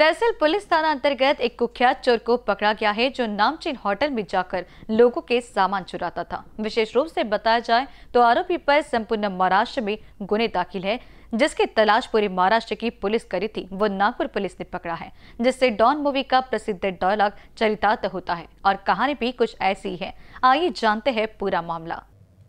तहसील police थाना अंतर्गत एक कुख्यात चोर को पकड़ा गया है जो नामचीन होटल में जाकर लोगों के सामान चुराता था। विशेष रूप से बताया जाए तो आरोपी पर संपूर्ण महाराष्ट्र में गुने दाखिल है, जिसकी तलाश पूरे महाराष्ट्र की पुलिस करी थी, वो नागपुर पुलिस ने पकड़ा है, जिससे डॉन मूवी का प्रसिद्ध डायलॉग चरितार्थ होता है और कहानी भी कुछ ऐसी है। आइए जानते हैं पूरा मामला।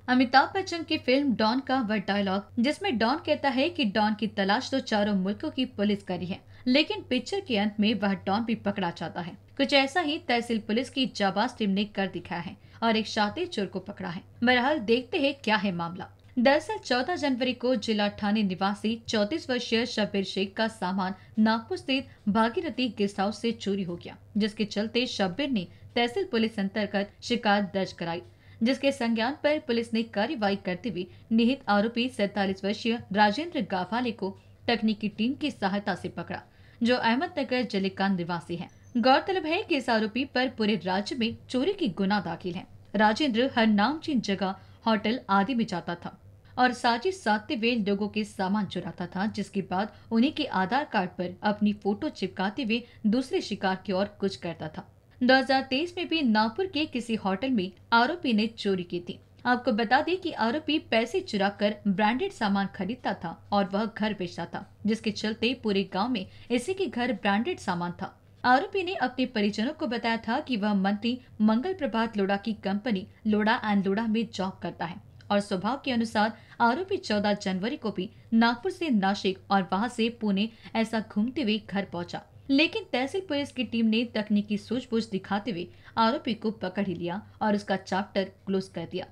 अमिताभ बच्चन की फिल्म डॉन का वह डायलॉग जिसमें डॉन कहता है कि डॉन की तलाश तो चारों मुल्कों की पुलिस करी है, लेकिन पिक्चर के अंत में वह डॉन भी पकड़ा जाता है। कुछ ऐसा ही तहसील पुलिस की जाबाज टीम ने कर दिखाया है और एक शातिर चोर को पकड़ा है। बहरहाल देखते हैं क्या है मामला। दरअसल 14 जनवरी को जिला ठाणे निवासी 34 वर्षीय शबीर शेख का सामान नागपुर स्थित भागीरथी गेस्ट हाउस से चोरी हो गया, जिसके चलते शबीर ने तहसील पुलिस अंतर्गत शिकायत दर्ज कराई, जिसके संज्ञान पर पुलिस ने कार्रवाई करते हुए निहित आरोपी 47 वर्षीय राजेंद्र गावाले को तकनीकी टीम की सहायता से पकड़ा, जो अहमदनगर जिले का निवासी है। गौरतलब है कि इस आरोपी पर पूरे राज्य में चोरी की गुना दाखिल है। राजेंद्र हर नामचीन जगह, होटल आदि में जाता था और साजिश साधते हुए लोगों के सामान चुराता था, जिसके बाद उन्हीं के आधार कार्ड पर अपनी फोटो चिपकाते हुए दूसरे शिकार की ओर कुछ करता था। 2023 में भी नागपुर के किसी होटल में आरोपी ने चोरी की थी। आपको बता दें कि आरोपी पैसे चुराकर ब्रांडेड सामान खरीदता था और वह घर बेचता था, जिसके चलते पूरे गांव में इसी के घर ब्रांडेड सामान था। आरोपी ने अपने परिजनों को बताया था कि वह मंत्री मंगल प्रभात लोढ़ा की कंपनी लोढ़ा एंड लोढ़ा में जॉब करता है और स्वभाव के अनुसार आरोपी 14 जनवरी को भी नागपुर से नासिक और वहां से पुणे ऐसा घूमते हुए घर पहुंचा, लेकिन तहसील पुलिस की टीम ने तकनीकी सूझबूझ दिखाते हुए आरोपी को पकड़ ही लिया और उसका चैप्टर क्लोज कर दिया।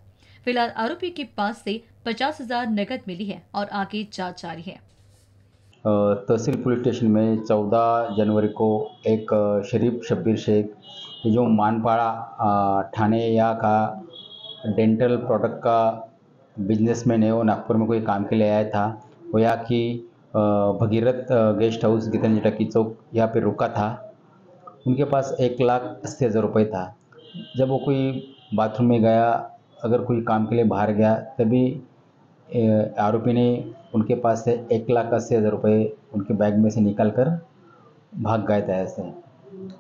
फिलहाल आरोपी के पास से 50,000 नकद मिली है और आगे जांच जारी है। तहसील पुलिस स्टेशन में 14 जनवरी को एक शरीफ शब्बीर शेख जो मानपाड़ा थाने या का डेंटल प्रोडक्ट का बिजनेसमैन है, वो नागपुर में कोई काम के लिए आया था। वो यहाँ की भगीरथ गेस्ट हाउस गीतांजलि टक्की चौक यहाँ पे रुका था। उनके पास 1,80,000 रुपये था। जब वो कोई बाथरूम में गया, अगर कोई काम के लिए बाहर गया, तभी आरोपी ने उनके पास से 1,80,000 रुपये उनके बैग में से निकाल कर भाग गए थे। ऐसे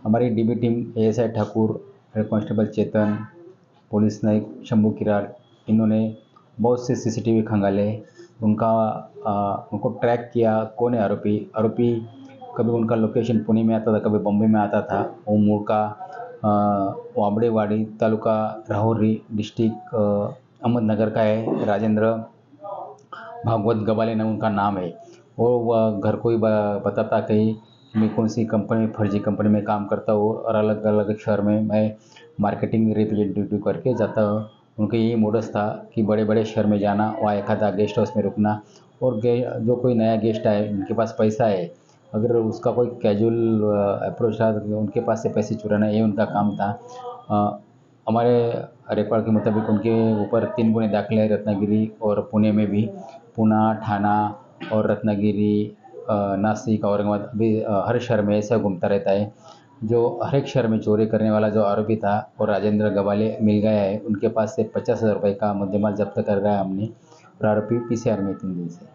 हमारी DB team ASI Thakur, head constable Chetan, police नायक शंभू किरार, इन्होंने बहुत से CCTV खंगाले, उनको ट्रैक किया कौन है आरोपी। कभी उनका लोकेशन पुणे में आता था, कभी बम्बई में आता था। वो मूल का वाबड़ेवाड़ी, तालुका राहुरी, डिस्ट्रिक्ट अहमदनगर का है। राजेंद्र भागवत गवाले नाम उनका नाम है। और घर को ही बताता कहीं मैं कौन सी कंपनी, फर्जी कंपनी में काम करता हूँ और अलग अलग शहर में मैं मार्केटिंग रिप्रेजेंटेटिव करके जाता हूँ। उनका यही मोडस था कि बड़े बड़े शहर में जाना, वहाँ एखादा गेस्ट हाउस में रुकना और जो कोई नया गेस्ट आए, उनके पास पैसा है, अगर उसका कोई कैजुअल अप्रोच था तो उनके पास से पैसे चुराना, ये उनका काम था। हमारे रिकॉर्ड के मुताबिक उनके ऊपर 3 गुने दाखिल है रत्नागिरी और पुणे में भी। पुणे, थाना और रत्नागिरी, नासिक, औरंगाबाद, अभी हर शहर में ऐसा घूमता रहता है। जो हर एक शहर में चोरी करने वाला जो आरोपी था और राजेंद्र गवाले मिल गया है। उनके पास से 50,000 रुपये का मुद्देमाल जब्त कर रहा है हमने और आरोपी PCR में 3 दिन से।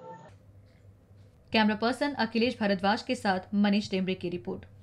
कैमरा पर्सन अखिलेश भारद्वाज के साथ मनीष टेम्बरी की रिपोर्ट।